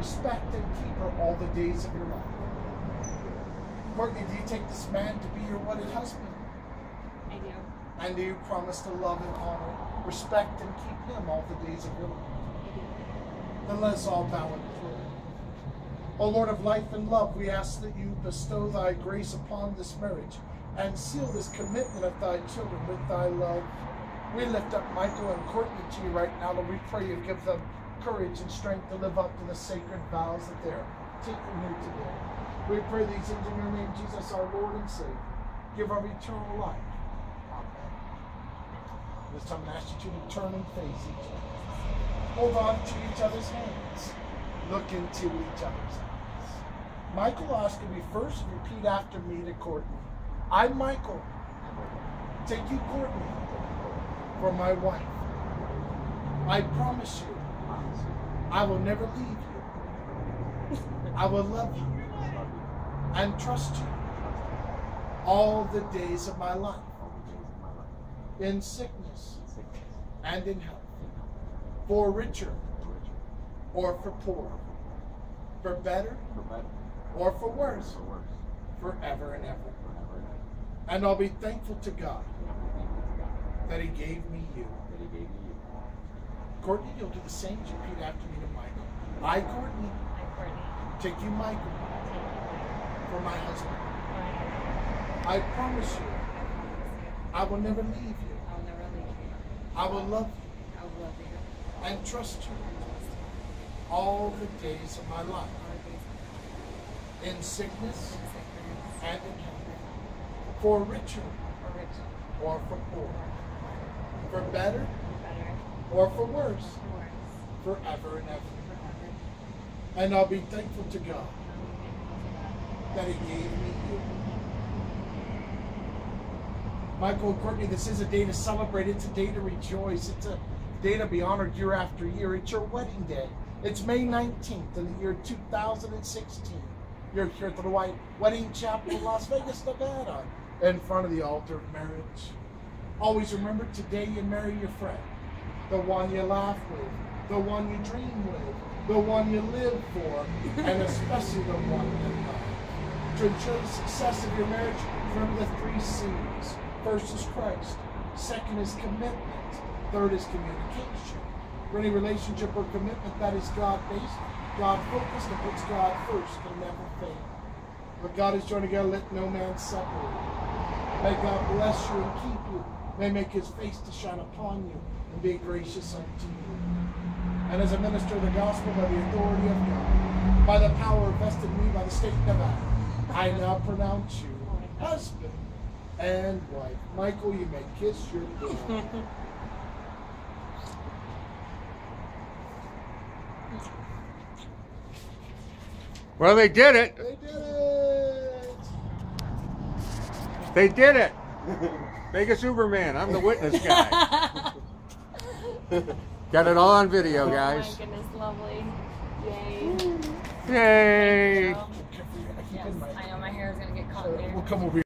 respect and keep her all the days of your life. Courtney, do you take this man to be your wedded husband? I do. And do you promise to love and honor, respect and keep him all the days of your life? I do. Then let us all bow in prayer. O Lord of life and love, we ask that you bestow thy grace upon this marriage and seal this commitment of thy children with thy love. We lift up Michael and Courtney to you right now, and we pray you give them courage and strength to live up to the sacred vows that they're taking you today. We pray these in your name, Jesus, our Lord and Savior. Give our eternal life. Amen. This time I ask you to turn and face each other. Hold on to each other's hands. Look into each other's eyes. Michael, ask me first and repeat after me to Courtney. I, Michael, take you, Courtney, for my wife. I promise you, I will never leave you. I will love you and trust you all the days of my life, in sickness and in health, for richer or for poorer, for better or for worse, forever and ever. And I'll be thankful to God that he gave me you. Courtney, you'll do the same. Repeat after me to Michael. I, Courtney, take you, Michael, for my husband. I promise you, I will never leave you. I will love you and trust you all the days of my life, in sickness and in health, for richer or for poorer, for better or for worse, forever and ever. And I'll be thankful to God that he gave me you. Michael and Courtney, this is a day to celebrate. It's a day to rejoice. It's a day to be honored year after year. It's your wedding day. It's May 19th in the year 2016. You're here at the White Wedding Chapel in Las Vegas, Nevada, in front of the altar of marriage. Always remember, today you marry your friend, the one you laugh with, the one you dream with, the one you live for, and especially the one you love. To ensure the success of your marriage, remember the 3 C's. First is Christ, second is commitment, third is communication. For any relationship or commitment that is God-based, God-focused, and puts God first, can never fail. But God is joined together, let no man separate. May God bless you and keep you. May make his face to shine upon you and be gracious unto you. And as a minister of the gospel, by the authority of God, by the power vested in me by the state of Nevada, I now pronounce you husband and wife. Michael, you may kiss your baby. Well, they did it. They did it. They did it. Vegas Uberman. I'm the witness guy. Got it all on video, guys. Oh my goodness, lovely. Yay. Yay. Yes, I know my hair is going to get caught in there. We'll come over here.